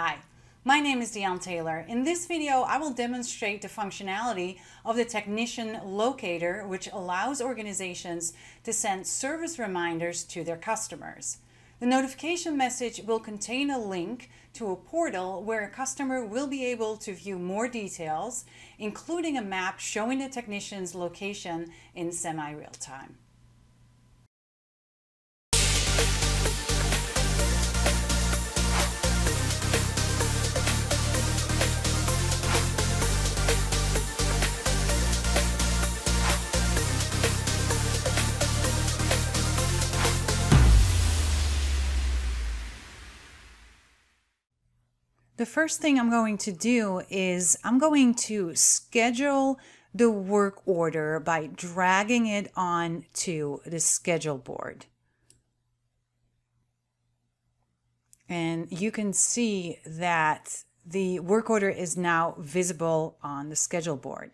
Hi, my name is Dian Taylor. In this video, I will demonstrate the functionality of the Technician Locator, which allows organizations to send service reminders to their customers. The notification message will contain a link to a portal where a customer will be able to view more details, including a map showing the technician's location in semi-real time. The first thing I'm going to do is I'm going to schedule the work order by dragging it on to the schedule board. And you can see that the work order is now visible on the schedule board.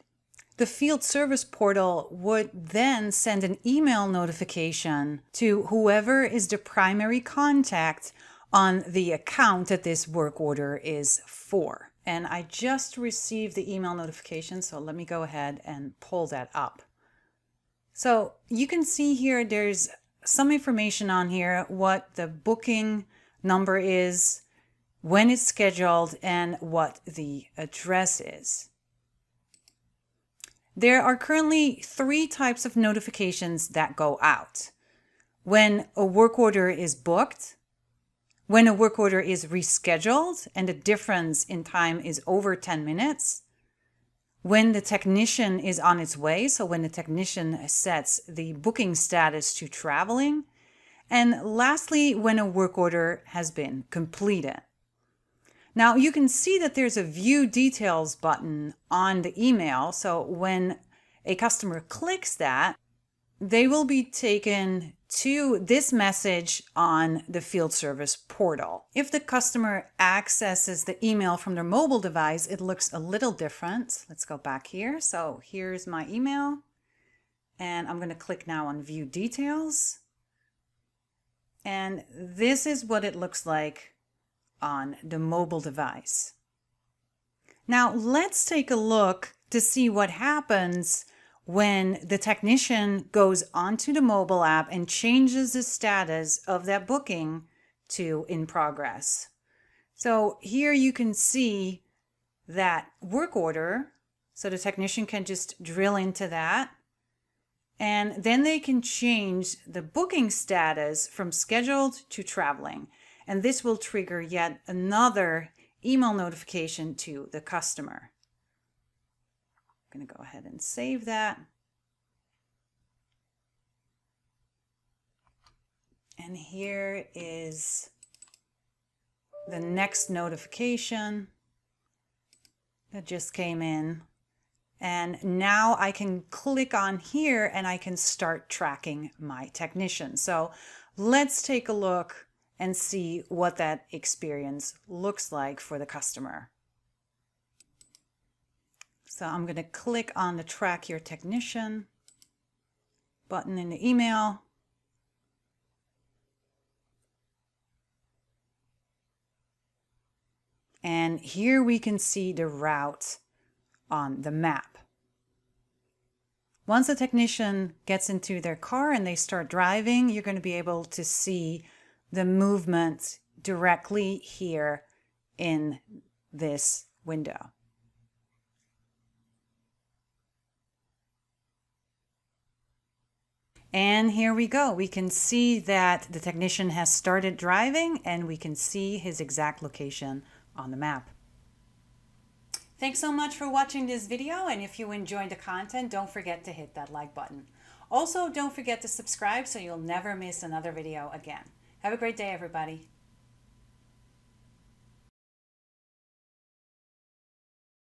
The Field Service portal would then send an email notification to whoever is the primary contact on the account that this work order is for. And I just received the email notification, so let me go ahead and pull that up. So you can see here there's some information on here, what the booking number is, when it's scheduled, and what the address is. There are currently three types of notifications that go out. When a work order is booked, when a work order is rescheduled and the difference in time is over 10 minutes, when the technician is on its way, so when the technician sets the booking status to traveling, and lastly, when a work order has been completed. Now you can see that there's a View Details button on the email, so when a customer clicks that, they will be taken to this message on the Field Service portal. If the customer accesses the email from their mobile device, it looks a little different. Let's go back here. So here's my email, and I'm going to click now on View Details. And this is what it looks like on the mobile device. Now let's take a look to see what happens when the technician goes onto the mobile app and changes the status of that booking to in progress. So here you can see that work order, so the technician can just drill into that, and then they can change the booking status from scheduled to traveling, and this will trigger yet another email notification to the customer. Going to go ahead and save that. And here is the next notification that just came in. And now I can click on here and I can start tracking my technician. So let's take a look and see what that experience looks like for the customer. So I'm going to click on the Track Your Technician button in the email. And here we can see the route on the map. Once the technician gets into their car and they start driving, you're going to be able to see the movement directly here in this window. And here we go. We can see that the technician has started driving and we can see his exact location on the map. Thanks so much for watching this video. And if you enjoyed the content, don't forget to hit that like button. Also, don't forget to subscribe so you'll never miss another video again. Have a great day, everybody.